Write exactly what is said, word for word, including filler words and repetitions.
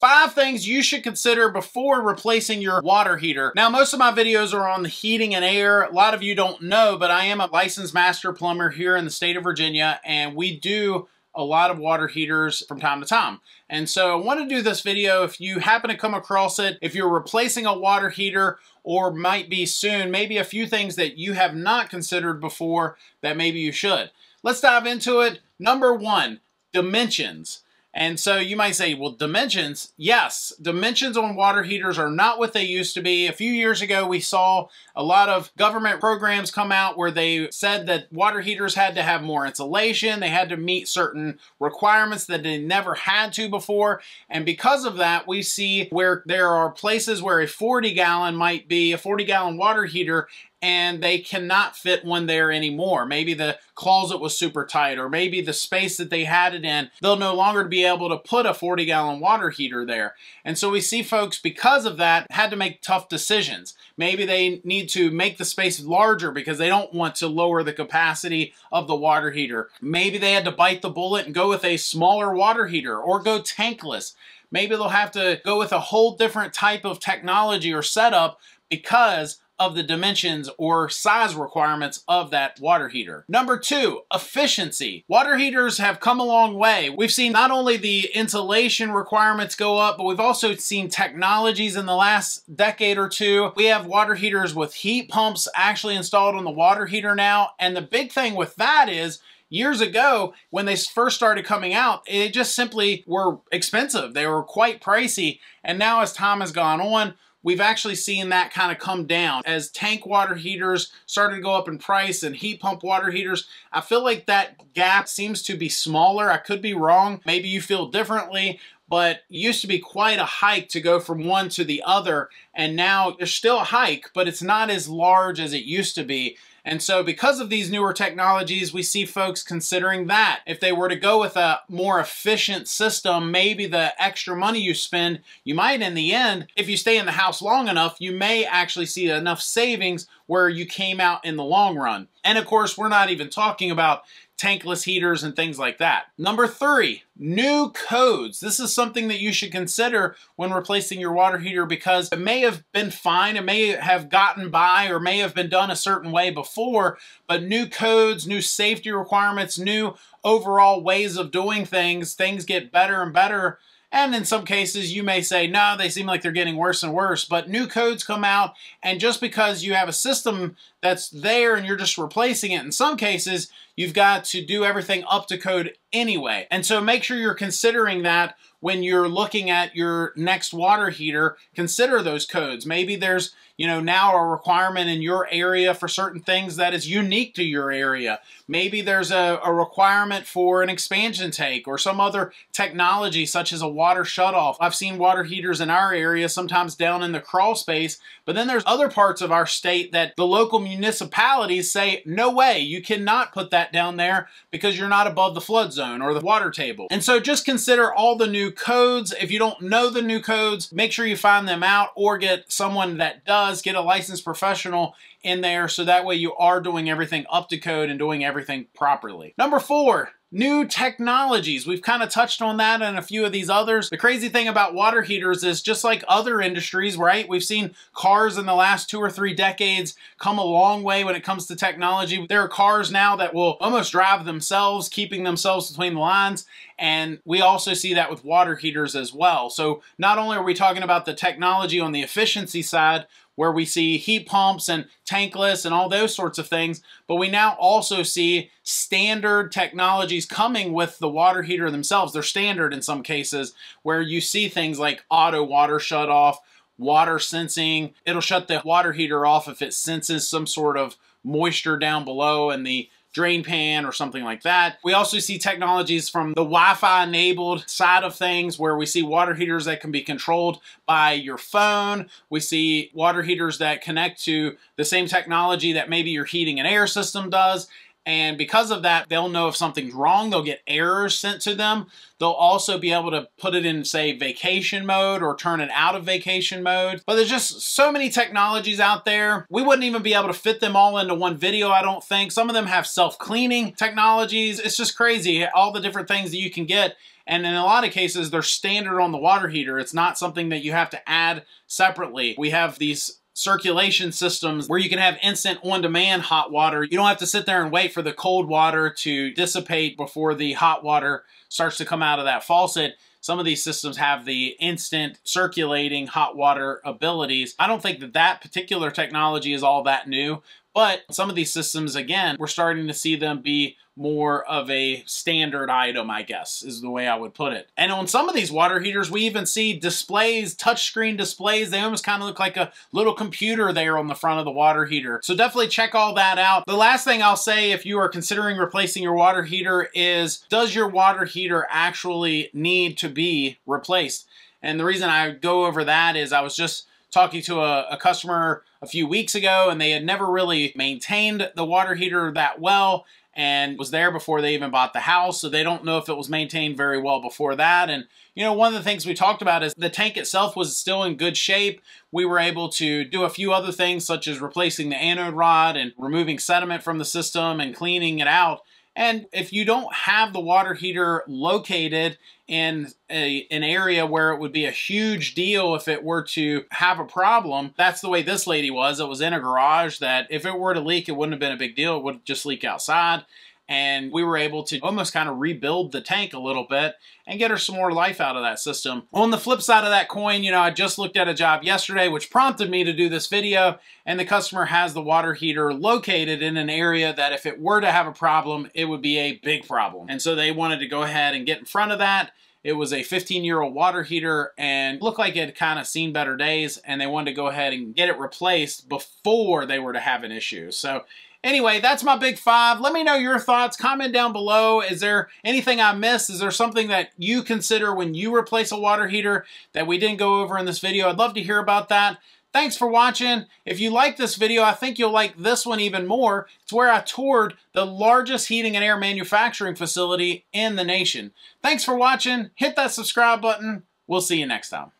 Five things you should consider before replacing your water heater. Now, most of my videos are on the heating and air. A lot of you don't know, but I am a licensed master plumber here in the state of Virginia, and we do a lot of water heaters from time to time. And so I want to do this video if you happen to come across it, if you're replacing a water heater or might be soon, maybe a few things that you have not considered before that maybe you should. Let's dive into it. Number one, dimensions. And so you might say, well, dimensions, yes, dimensions on water heaters are not what they used to be. A few years ago, we saw a lot of government programs come out where they said that water heaters had to have more insulation. They had to meet certain requirements that they never had to before. And because of that, we see where there are places where a forty gallon might be a forty gallon water heater, and they cannot fit one there anymore. Maybe the closet was super tight, or maybe the space that they had it in, they'll no longer be able to put a forty gallon water heater there. And so we see folks, because of that, had to make tough decisions. Maybe they need to make the space larger because they don't want to lower the capacity of the water heater. Maybe they had to bite the bullet and go with a smaller water heater or go tankless. Maybe they'll have to go with a whole different type of technology or setup because of the dimensions or size requirements of that water heater. Number two, efficiency. Water heaters have come a long way. We've seen not only the insulation requirements go up, but we've also seen technologies in the last decade or two. We have water heaters with heat pumps actually installed on the water heater now. And the big thing with that is, years ago, when they first started coming out, they just simply were expensive. They were quite pricey. And now as time has gone on, we've actually seen that kind of come down. As tank water heaters started to go up in price and heat pump water heaters, I feel like that gap seems to be smaller. I could be wrong. Maybe you feel differently, but it used to be quite a hike to go from one to the other. And now there's still a hike, but it's not as large as it used to be. And so because of these newer technologies, we see folks considering that. If they were to go with a more efficient system, maybe the extra money you spend, you might in the end, if you stay in the house long enough, you may actually see enough savings where you came out in the long run. And of course, we're not even talking about tankless heaters and things like that. Number three, new codes. This is something that you should consider when replacing your water heater because it may have been fine, it may have gotten by, or may have been done a certain way before, but new codes, new safety requirements, new overall ways of doing things, things get better and better. And in some cases, you may say, no, they seem like they're getting worse and worse, but new codes come out. And just because you have a system that's there and you're just replacing it, in some cases, you've got to do everything up to code anyway. And so make sure you're considering that when you're looking at your next water heater, consider those codes. Maybe there's, you know, now a requirement in your area for certain things that is unique to your area. Maybe there's a, a requirement for an expansion tank or some other technology such as a water shutoff. I've seen water heaters in our area, sometimes down in the crawl space, but then there's other parts of our state that the local municipalities say, no way, you cannot put that down there because you're not above the flood zone or the water table. And so just consider all the new codes. If you don't know the new codes, make sure you find them out or get someone that does, get a licensed professional in there so that way you are doing everything up to code and doing everything properly. Number four, new technologies. We've kind of touched on that and a few of these others. The crazy thing about water heaters is just like other industries, right? We've seen cars in the last two or three decades come a long way when it comes to technology. There are cars now that will almost drive themselves, keeping themselves between the lines. And we also see that with water heaters as well. So not only are we talking about the technology on the efficiency side, where we see heat pumps and tankless and all those sorts of things, but we now also see standard technologies coming with the water heater themselves. They're standard in some cases, where you see things like auto water shutoff, water sensing. It'll shut the water heater off if it senses some sort of moisture down below in the drain pan or something like that. We also see technologies from the Wi-Fi enabled side of things where we see water heaters that can be controlled by your phone. We see water heaters that connect to the same technology that maybe your heating and air system does. And because of that, they'll know if something's wrong. They'll get errors sent to them. They'll also be able to put it in, say, vacation mode or turn it out of vacation mode. But there's just so many technologies out there. We wouldn't even be able to fit them all into one video, I don't think. Some of them have self-cleaning technologies. It's just crazy, all the different things that you can get. And in a lot of cases, they're standard on the water heater. It's not something that you have to add separately. We have these circulation systems where you can have instant on-demand hot water. You don't have to sit there and wait for the cold water to dissipate before the hot water starts to come out of that faucet. Some of these systems have the instant circulating hot water abilities. I don't think that that particular technology is all that new, but some of these systems, again, we're starting to see them be more of a standard item, I guess, is the way I would put it. And on some of these water heaters, we even see displays, touchscreen displays. They almost kind of look like a little computer there on the front of the water heater. So definitely check all that out. The last thing I'll say, if you are considering replacing your water heater, is does your water heater actually need to be replaced? And the reason I go over that is I was just talking to a, a customer a few weeks ago, and they had never really maintained the water heater that well, and was there before they even bought the house. So they don't know if it was maintained very well before that. And, you know, one of the things we talked about is the tank itself was still in good shape. We were able to do a few other things, such as replacing the anode rod and removing sediment from the system and cleaning it out. And if you don't have the water heater located in a, an area where it would be a huge deal if it were to have a problem, that's the way this lady was. It was in a garage that if it were to leak, it wouldn't have been a big deal. It would just leak outside. And we were able to almost kind of rebuild the tank a little bit and get her some more life out of that system. On the flip side of that coin, you know, I just looked at a job yesterday, which prompted me to do this video, and the customer has the water heater located in an area that if it were to have a problem, it would be a big problem. And so they wanted to go ahead and get in front of that. It was a fifteen-year-old water heater and looked like it had kind of seen better days, and they wanted to go ahead and get it replaced before they were to have an issue. So anyway, that's my big five. Let me know your thoughts. Comment down below. Is there anything I missed? Is there something that you consider when you replace a water heater that we didn't go over in this video? I'd love to hear about that. Thanks for watching. If you like this video, I think you'll like this one even more. It's where I toured the largest heating and air manufacturing facility in the nation. Thanks for watching. Hit that subscribe button. We'll see you next time.